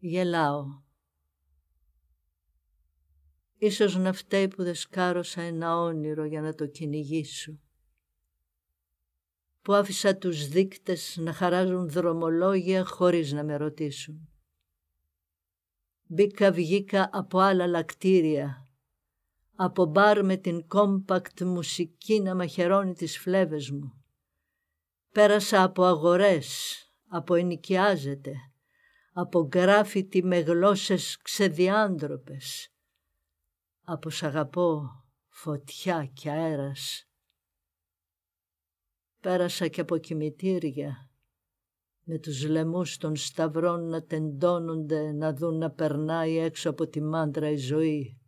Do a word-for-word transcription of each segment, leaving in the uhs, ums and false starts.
Γελάω. Ίσως να φταίει που δεσκάρωσα ένα όνειρο για να το κυνηγήσω, που άφησα τους δείκτες να χαράζουν δρομολόγια χωρίς να με ρωτήσουν. Μπήκα βγήκα από άλλα λακτήρια, από μπαρ με την compact μουσική να μαχαιρώνει τις φλέβες μου. Πέρασα από αγορές, από ενοικιάζεται, από γκράφιτι με γλώσσες ξεδιάντροπες, από σ' αγαπώ, φωτιά και αέρας. Πέρασα και από κημητήρια, με τους λαιμούς των σταυρών να τεντώνονται, να δουν να περνάει έξω από τη μάντρα η ζωή.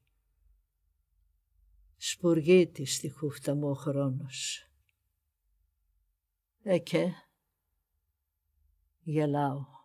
Σπουργεί τη στη χούφτα μου ο χρόνος. Ε και γελάω.